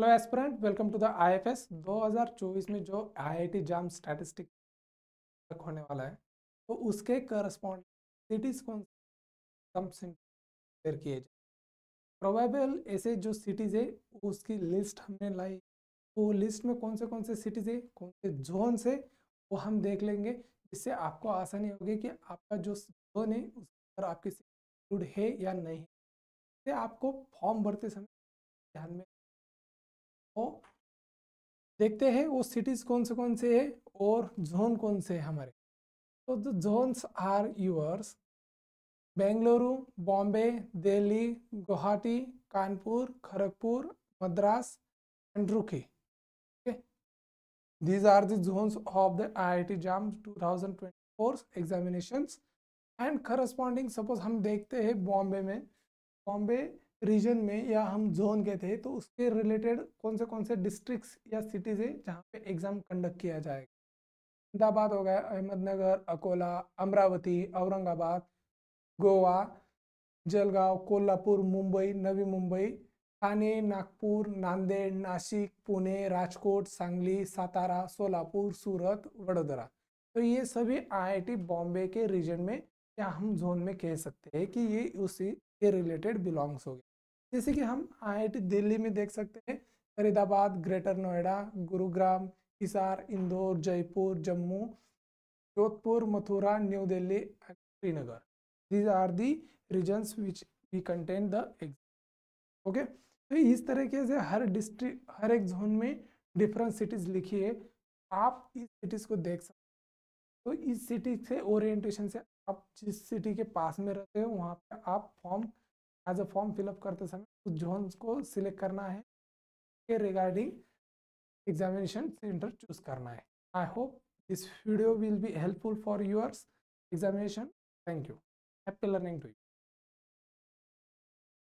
Hello aspirant, welcome to the IFS। 2024 में जो IIT जाम statistics होने वाला है तो उसके करस्पॉन्डिंग सिटीज़ कौन सी शेयर किए जाए। प्रोबेबल ऐसे जो सिटीज़ है उसकी लिस्ट हमने लाई, वो लिस्ट में कौन से सिटीज़ है, कौन से जोन से, वो हम देख लेंगे, जिससे आपको आसानी होगी कि आपका जो जोन है उस पर आपकी सिटी है या नहीं। इससे आपको फॉर्म भरते समय ध्यान में तो देखते हैं वो सिटीज़ कौन से है और जोन कौन से है हमारे। तो the zones are yours: Bengaluru, Bombay, Delhi, Guwahati, Kanpur, Kharagpur, Madras and Roorkee. Okay, these are the zones of the IIT JAM 2024 examinations and corresponding. Suppose हम देखते हैं बॉम्बे में, बॉम्बे रीजन में या हम जोन कहते हैं, तो उसके रिलेटेड कौन से डिस्ट्रिक्ट्स या सिटीज़ है जहाँ पे एग्ज़ाम कंडक्ट किया जाएगा। अहमदाबाद हो गया, अहमदनगर, अकोला, अमरावती, औरंगाबाद, गोवा, जलगांव, कोल्हापुर, मुंबई, नवी मुंबई, ठाणे, नागपुर, नांदेड, नासिक, पुणे, राजकोट, सांगली, सातारा, सोलापुर, सूरत, वडोदरा। तो ये सभी IIT बॉम्बे के रीजन में या हम जोन में कह सकते हैं कि ये उसी के रिलेटेड बिलोंग्स हो गया। जैसे कि हम IIT दिल्ली में देख सकते हैं Faridabad, Greater Noida, Gurugram, Hisar, Indore, Jaipur, Jammu, Jodhpur, Mathura, New Delhi and Srinagar. These are the regions which we contain the exam. Okay, तो इस तरीके से हर डिस्ट्रिक्ट, हर एक जोन में डिफरेंट सिटीज़ लिखी है, आप इस सिटीज़ को देख सकते। तो इस सिटी से ओरिएंटेशन से आप जिस सिटी के पास में रहते हो वहाँ पे आप form as a form fill up करते समय उस जोन को सिलेक्ट करना है के रिगार्डिंग एग्जामिनेशन सेंटर चूज करना है। I hope this video will be helpful for yours examination. Thank you. Happy learning to you.